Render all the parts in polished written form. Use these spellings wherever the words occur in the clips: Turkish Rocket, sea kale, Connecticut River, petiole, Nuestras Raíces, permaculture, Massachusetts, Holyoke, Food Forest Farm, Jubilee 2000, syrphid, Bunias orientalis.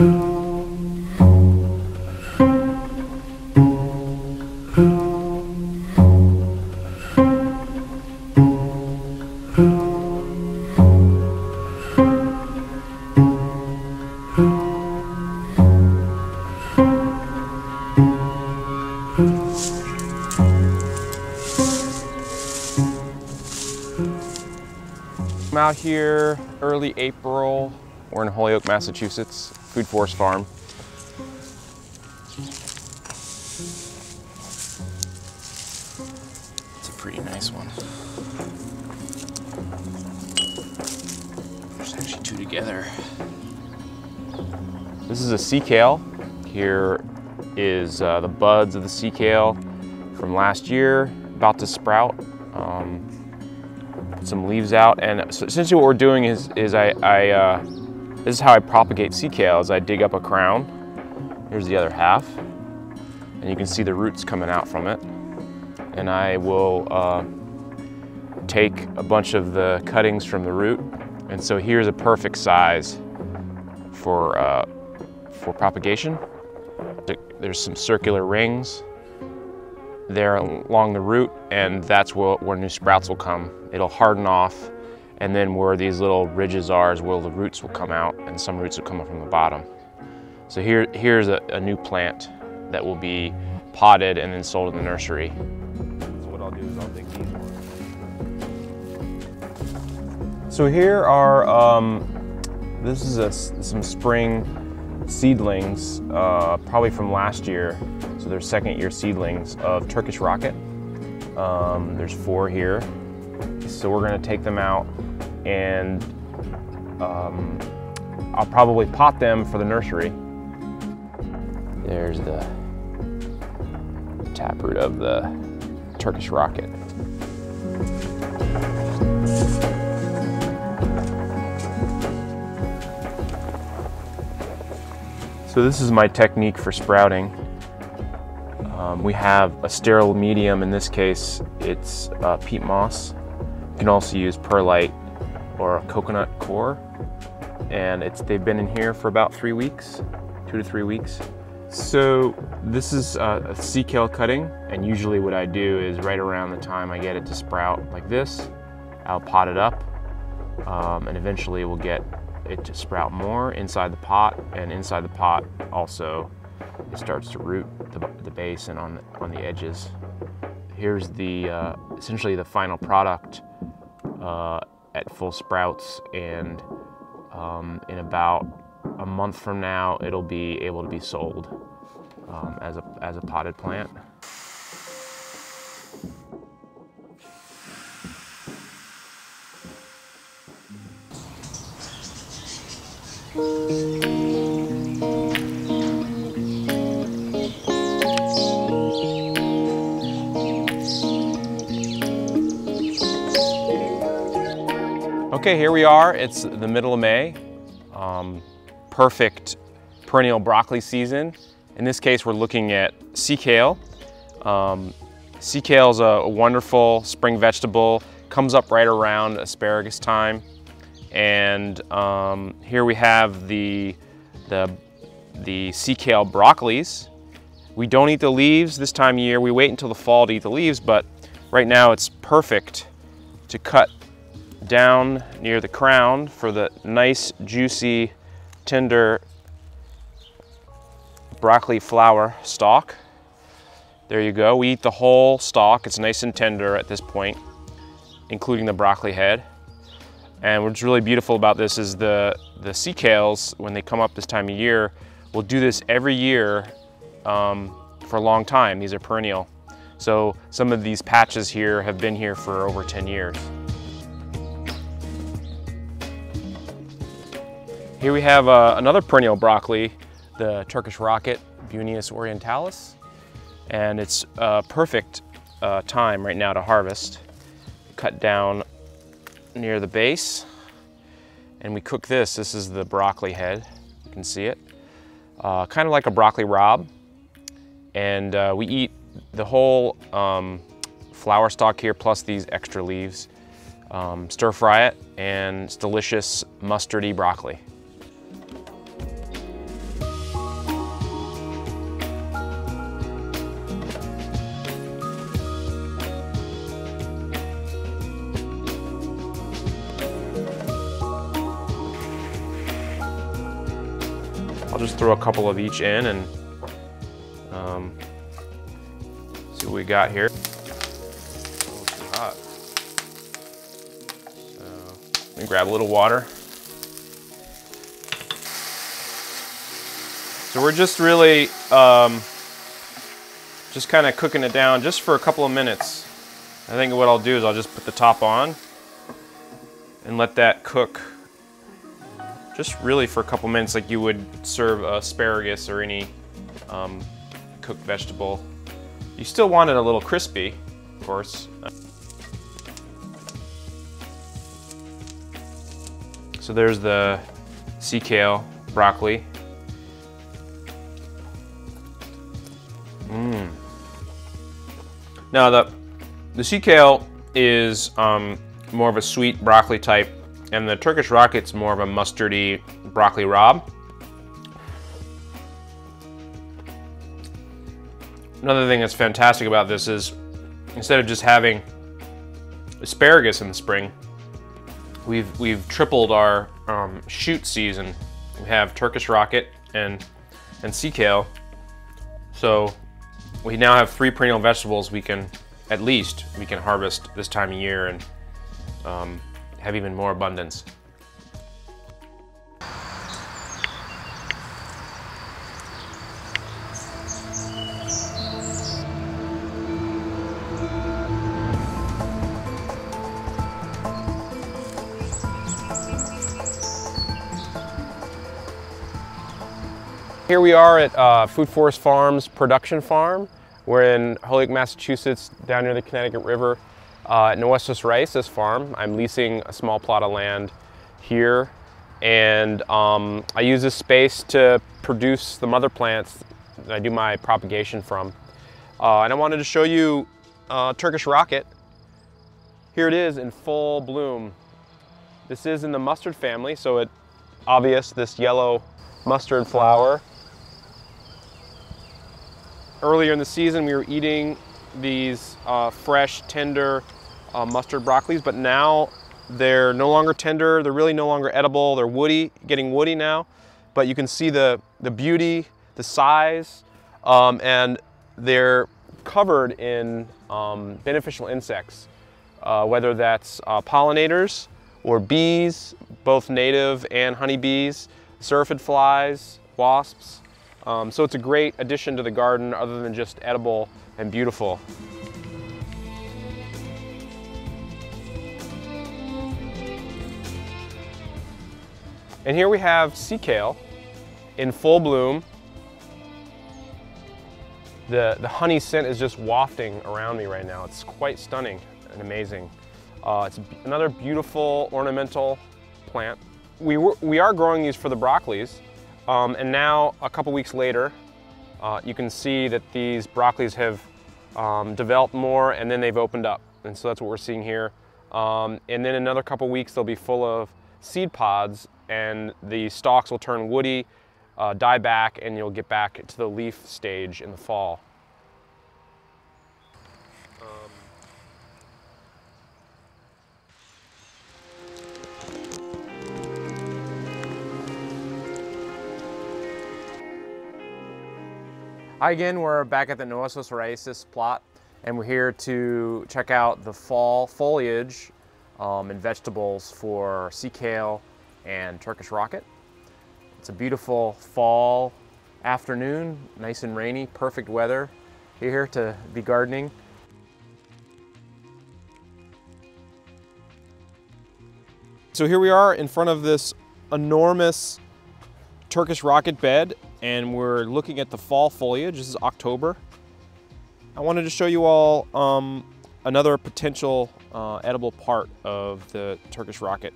I'm out here early April. We're in Holyoke, Massachusetts, Food Forest Farm. It's a pretty nice one. There's actually two together. This is a sea kale. Here is the buds of the sea kale from last year, about to sprout. Put some leaves out, and so essentially what we're doing is this is how I propagate sea kale, is I dig up a crown. Here's the other half, and you can see the roots coming out from it. And I will take a bunch of the cuttings from the root, and so here's a perfect size for propagation. There's some circular rings there along the root, and that's where new sprouts will come. It'll harden off, and then where these little ridges are is where the roots will come out, and some roots will come up from the bottom. So here's a new plant that will be potted and then sold in the nursery. So what I'll do is I'll dig these ones. So here are, this is some spring seedlings, probably from last year. So they're second year seedlings of Turkish Rocket. There's four here. So we're going to take them out, and I'll probably pot them for the nursery. There's the taproot of the Turkish Rocket. So this is my technique for sprouting. We have a sterile medium. In this case, it's peat moss. You can also use perlite or a coconut core. And they've been in here for about 3 weeks, 2 to 3 weeks. So this is a sea kale cutting. And usually what I do is right around the time I get it to sprout like this, I'll pot it up, and eventually we'll get it to sprout more inside the pot, and inside the pot also it starts to root the base and on the edges. Here's essentially the final product at full sprouts, and in about a month from now, it'll be able to be sold as a potted plant. Okay, here we are. It's the middle of May. Perfect perennial broccoli season. In this case, we're looking at sea kale. Sea kale is a wonderful spring vegetable. Comes up right around asparagus time. And here we have the sea kale broccolis. We don't eat the leaves this time of year. We wait until the fall to eat the leaves, but right now it's perfect to cut down near the crown for the nice, juicy, tender broccoli flower stalk. There you go. We eat the whole stalk. It's nice and tender at this point, including the broccoli head. And what's really beautiful about this is the sea kales, when they come up this time of year, will do this every year for a long time. These are perennial. So some of these patches here have been here for over 10 years. Here we have another perennial broccoli, the Turkish Rocket, Bunias orientalis, and it's a perfect time right now to harvest. Cut down near the base, and we cook this. This is the broccoli head, you can see it. Kind of like a broccoli rob, and we eat the whole flower stalk here plus these extra leaves. Stir fry it, and it's delicious mustardy broccoli. I'll just throw a couple of each in and see what we got here. Oh, it's too hot. So, let me grab a little water. So we're just really just kind of cooking it down just for a couple of minutes. I think what I'll do is I'll just put the top on and let that cook just really for a couple minutes, like you would serve asparagus or any cooked vegetable. You still want it a little crispy, of course. So there's the sea kale broccoli. Now the sea kale is more of a sweet broccoli type, and the Turkish Rocket's more of a mustardy broccoli rob. Another thing that's fantastic about this is instead of just having asparagus in the spring, we've tripled our shoot season. We have Turkish Rocket and sea kale, so we now have three perennial vegetables we can harvest this time of year and have even more abundance. Here we are at Food Forest Farm's production farm. We're in Holyoke, Massachusetts, down near the Connecticut River, at Nuestras Raíces farm. I'm leasing a small plot of land here, and I use this space to produce the mother plants that I do my propagation from. And I wanted to show you Turkish Rocket. Here it is in full bloom. This is in the mustard family, so it's obvious this yellow mustard flower. Earlier in the season, we were eating these fresh, tender mustard broccolis, but now they're no longer tender. They're really no longer edible. They're woody, getting woody now, but you can see the beauty, the size, and they're covered in beneficial insects, whether that's pollinators or bees, both native and honeybees, syrphid flies, wasps. So it's a great addition to the garden other than just edible and beautiful. And here we have sea kale in full bloom. The honey scent is just wafting around me right now. It's quite stunning and amazing. It's another beautiful ornamental plant. We are growing these for the broccolis. And now, a couple weeks later, you can see that these broccolis have developed more, and then they've opened up. And so that's what we're seeing here. And then another couple weeks, they'll be full of seed pods, and the stalks will turn woody, die back, and you'll get back to the leaf stage in the fall. Hi again, we're back at the Nuestras Raíces plot, and we're here to check out the fall foliage and vegetables for sea kale and Turkish Rocket. It's a beautiful fall afternoon, nice and rainy, perfect weather here to be gardening. So here we are in front of this enormous Turkish Rocket bed, and we're looking at the fall foliage. This is October. I wanted to show you all another potential edible part of the Turkish Rocket.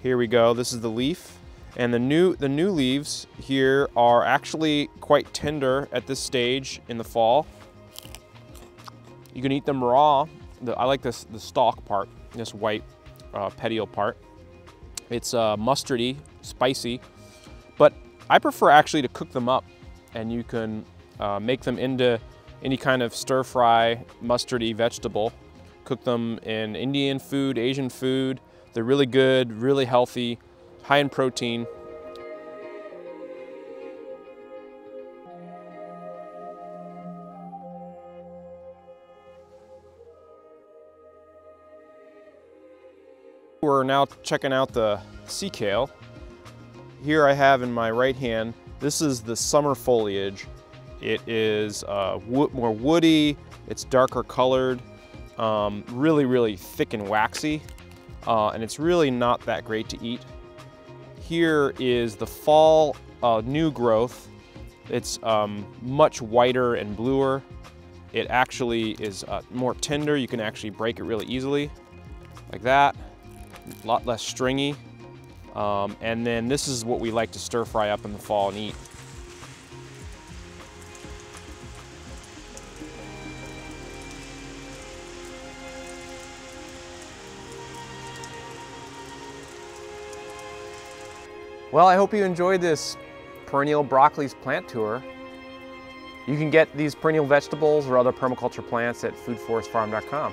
Here we go. This is the leaf, and the new leaves here are actually quite tender at this stage in the fall. You can eat them raw. I like the stalk part, this white petiole part. It's mustardy, spicy, but I prefer actually to cook them up, and you can make them into any kind of stir-fry, mustardy vegetable. Cook them in Indian food, Asian food. They're really good, really healthy, high in protein. we're now checking out the sea kale. Here I have in my right hand, this is the summer foliage. It is more woody, it's darker colored, really, really thick and waxy, and it's really not that great to eat. Here is the fall new growth. It's much whiter and bluer. It actually is more tender. You can actually break it really easily, like that. A lot less stringy. And then this is what we like to stir fry up in the fall and eat. Well, I hope you enjoyed this perennial broccoli's plant tour. You can get these perennial vegetables or other permaculture plants at foodforestfarm.com.